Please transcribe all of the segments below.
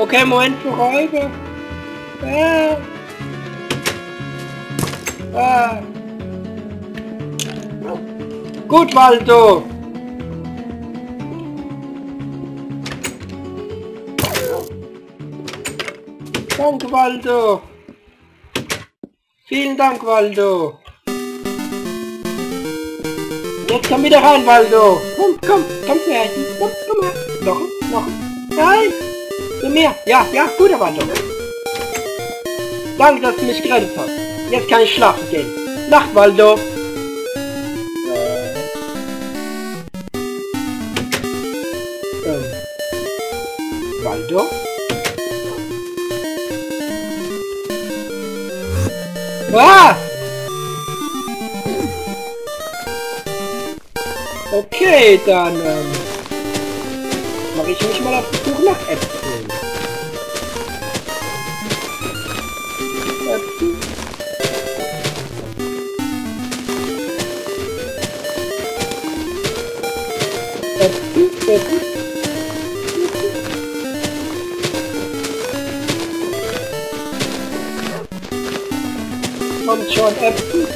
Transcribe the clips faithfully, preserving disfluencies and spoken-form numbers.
Okay, Moment, Räuber. Ah. Ah. Gut, Waldo. Danke, Waldo. Vielen Dank, Waldo. Jetzt komm wieder rein, Waldo. Komm, komm, komm her. Komm, komm her. Noch, noch. Nein. Zu mir. Ja, ja, guter Waldo. Danke, dass du mich gerettet hast. Jetzt kann ich schlafen gehen. Nacht, Waldo. Ähm. Waldo? Ah! Okay, dann ähm, mache ich mich mal auf die Suche nach Äpfeln. Äpfel. Äpfel, Äpfel. Kommt schon, Äpfel.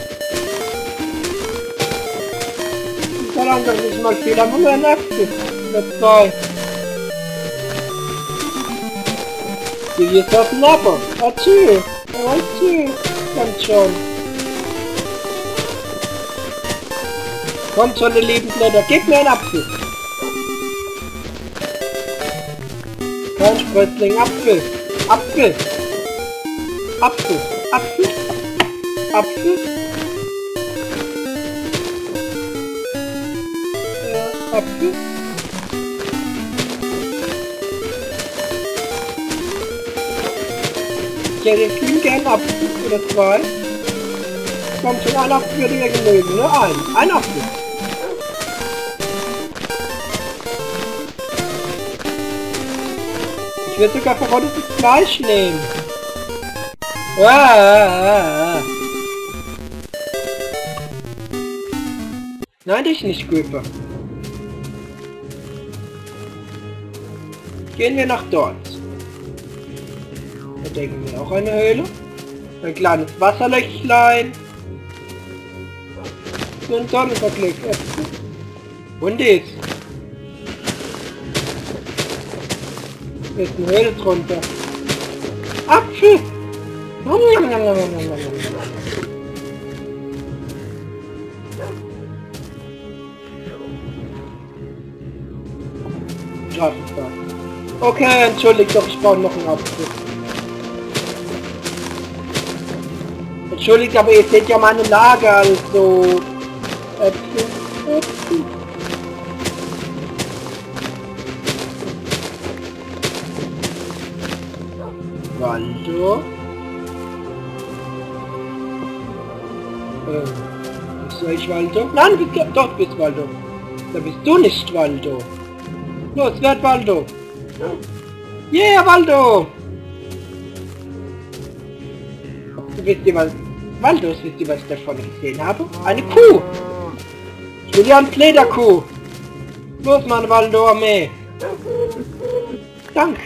Ich verlange nicht mal viel, aber nur ein Äpfel. Das sei. Wie geht's auf den Apfel? Atschü, atschü. Kommt schon. Kommt schon, ihr lieben Blätter. Gebt mir einen Apfel. Kein Sprössling, Apfel. Apfel. Apfel. Apfel. Apfel. Äh, Apfel. Ich hätte jetzt lieben gern Apfel oder zwei. Kommt schon, ein Apfel würde mir genügen, ne? Ein. Ein Apfel. Ich würde sogar verrottetes Fleisch nehmen. Ah, ah, ah. Nein, dich nicht, Göper. Gehen wir nach dort. Da denken wir auch eine Höhle. Ein kleines Wasserlöchlein. So ein Sonnenverglück. Und dies. Hier ist eine Höhle drunter. Apfel! Okay, entschuldigt doch, ich brauche noch einen Apfel. Entschuldigt, aber ihr seht ja meine Lage, also... Äpfel, Äpfel. Waldo? Äh, bist du nicht Waldo? Nein, bist, doch bist Waldo. Da bist du nicht Waldo. Los, werd Waldo. Yeah, Waldo! Du wisst ihr was... Waldo, wisst ihr, was ich davon gesehen habe? Eine Kuh! Ich will ja eine Flederkuh! Los, Mann, Waldo, Armee! Danke!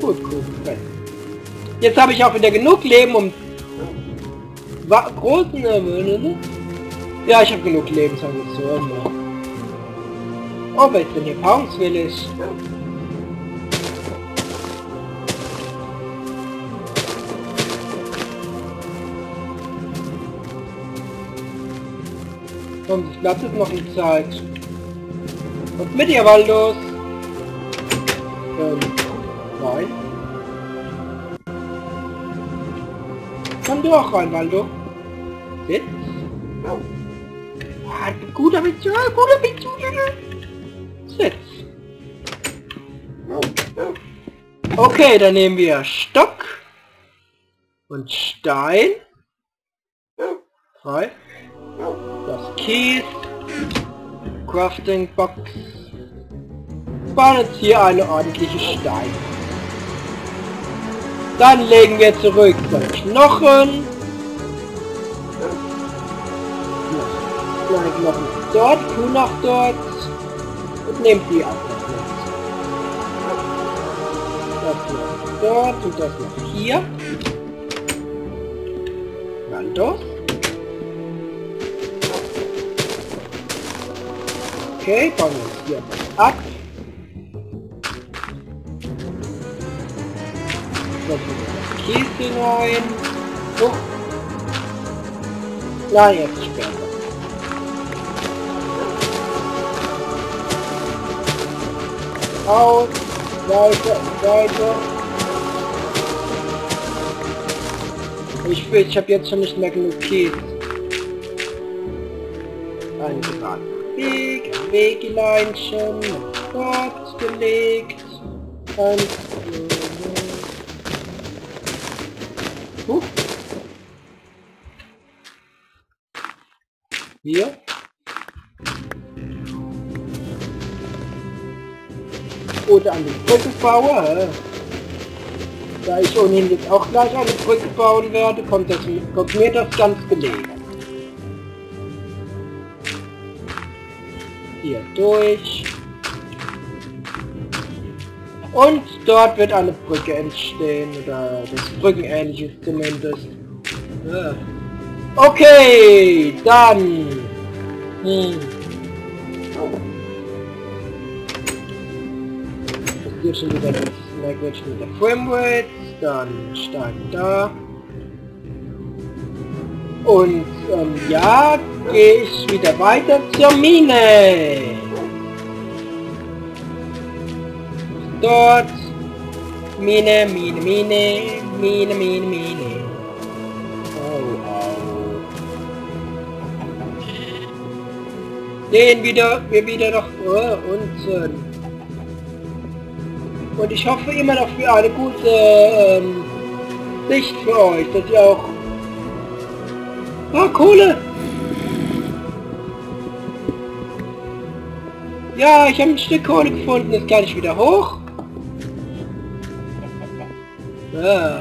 Gut, Kuh, gut. Jetzt habe ich auch wieder genug Leben, um... großen Erwöhne. Ja, ich habe genug Lebensambitionen. Oh, aber jetzt bin ich paarungswillig. Und ich lasse es noch in Zeit. Und mit ihr, Waldos? Ähm, nein. Komm du auch rein, Waldo. Sitz. Ah, guter Witz, guter Witz. Sitz. Okay, dann nehmen wir Stock und Stein. Drei. Das Kies. Crafting Box. Wir bauen jetzt hier eine ordentliche Stein. Dann legen wir zurück den Knochen. noch. Nein, noch nicht. Dort, Kuh nach dort. Und nehmt die ab. Das noch dort und das noch hier. Dann doch. Okay, bauen wir uns hier ab. Das Käse rein. So. Na, jetzt später. Aus, weiter, weiter. Ich will, ich habe jetzt schon nicht mehr genug Käse. Eingebraten. Weg, Weg hinein schon. Dort gelegt. Und hier. Oder an die Brücke baue. Da ich ohnehin jetzt auch gleich eine Brücke bauen werde, kommt, das, kommt mir das ganz gelegen. Hier durch. Und dort wird eine Brücke entstehen. Oder das Brückenähnliches zumindest. Ja. Okay, dann. Hm. Das geht schon wieder das Language mit der Framerate. Dann starten da. Und ähm, ja, gehe ich wieder weiter zur Mine. Dort. Mine, Mine, Mine, Mine, Mine, Mine. Den wieder, wir wieder nach unten. Und ich hoffe immer noch für eine gute ähm, Sicht für euch, dass ihr auch... Ah, Kohle! Ja, ich habe ein Stück Kohle gefunden, jetzt kann ich wieder hoch. Ah.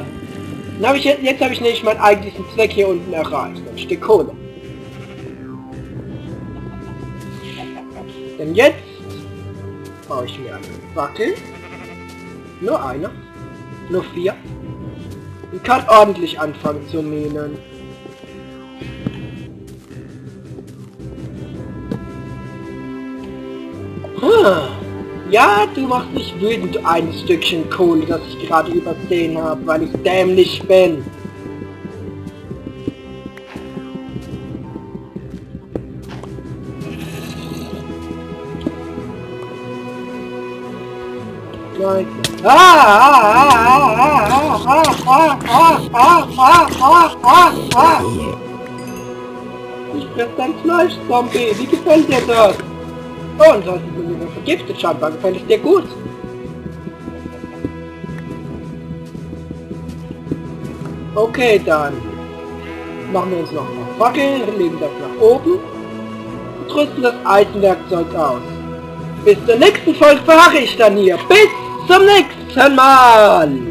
Dann hab ich jetzt jetzt habe ich nämlich meinen eigentlichen Zweck hier unten erreicht, ein Stück Kohle. Denn jetzt baue ich mir eine Fackel. Nur eine. Nur vier. Und kann ordentlich anfangen zu minen. Hm. Ja, du machst mich wütend, ein Stückchen Kohle, das ich gerade übersehen habe, weil ich dämlich bin. Nein. Ah, ah, ah, ah, ah, ah, ah, ah, ah, ah. Ich fress dein Fleisch, Zombie. Wie gefällt dir das? Oh, und sonst sind wir vergiftet, scheinbar gefällt es dir gut. Okay, dann machen wir uns noch eine Fackel, legen das nach oben und rüsten das Eisenwerkzeug aus. Bis zur nächsten Folge verharre ich dann hier. Bis zum nächsten Mal!